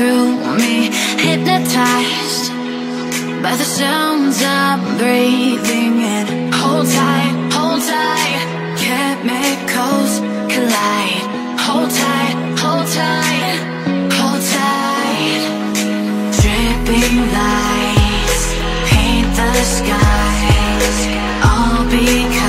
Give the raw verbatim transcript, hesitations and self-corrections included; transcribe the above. through me, hypnotized by the sounds I'm breathing in. Hold tight, hold tight, chemicals collide. Hold tight, hold tight, hold tight. Dripping lights paint the skies, all because